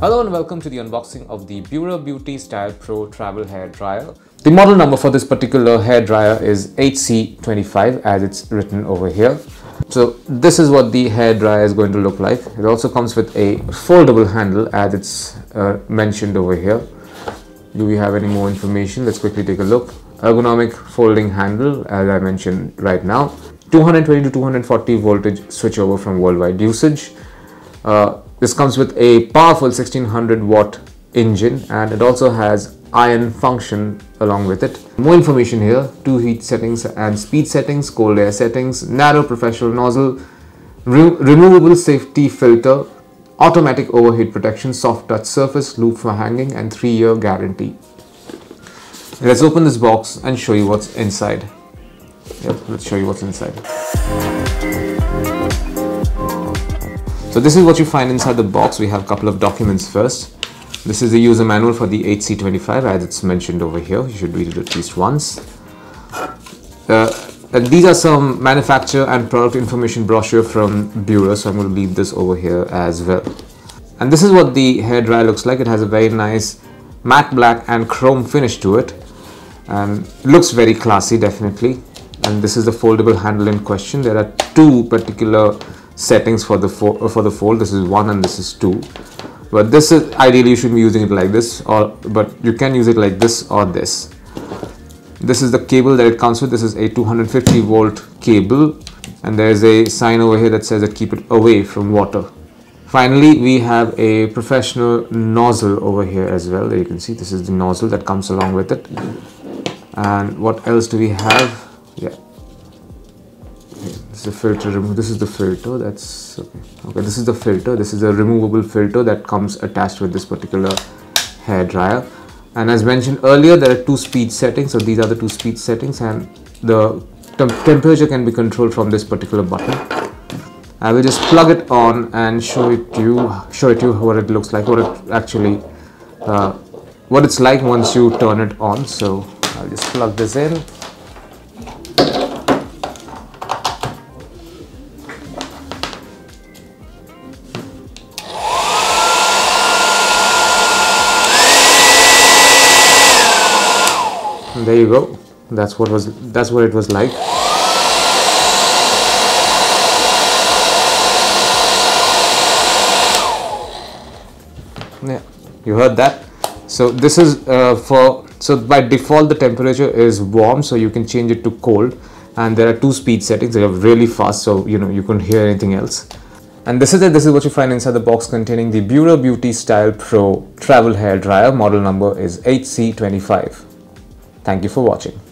Hello and welcome to the unboxing of the Beurer Beauty Style Pro Travel Hair Dryer. The model number for this particular hair dryer is HC 25 as it's written over here. So this is what the hair dryer is going to look like. It also comes with a foldable handle as it's mentioned over here. Do we have any more information? Let's quickly take a look. Ergonomic folding handle as I mentioned right now. 220 to 240 voltage switchover from worldwide usage. This comes with a powerful 1600 watt engine and it also has iron function along with it. More information here, two heat settings and speed settings, cold air settings, narrow professional nozzle, removable safety filter, automatic overheat protection, soft touch surface, loop for hanging and 3-year guarantee. Let's open this box and show you what's inside. Let's show you what's inside. So this is what you find inside the box. We have a couple of documents first. This is the user manual for the HC25 as it's mentioned over here. You should read it at least once. And these are some manufacturer and product information brochure from Beurer, so I'm going to leave this over here as well. And this is what the hairdryer looks like. It has a very nice matte black and chrome finish to it. Looks very classy, definitely. And this is the foldable handle in question. There are two particular settings for the fold. This is 1 and this is 2, but this is ideally you should be using it like this, but you can use it like this or this. This is the cable that it comes with. This is a 250 volt cable and there is a sign over here that says that keep it away from water. Finally, we have a professional nozzle over here as well. There you can see this is the nozzle that comes along with it. And what else do we have? Yeah, this is the filter. This is the filter. That's okay. This is the filter. This is a removable filter that comes attached with this particular hair dryer. And as mentioned earlier, there are two speed settings. So these are the two speed settings, and the temperature can be controlled from this particular button. I will just plug it on and show it to you what it looks like, what it's like once you turn it on. So I'll just plug this in. There you go. That's what it was like. Yeah, you heard that. So this is by default the temperature is warm, so you can change it to cold. And there are two speed settings. They are really fast, so you couldn't hear anything else. And this is it. This is what you find inside the box containing the Beurer Beauty Style Pro Travel Hair Dryer. Model number is HC25. Thank you for watching.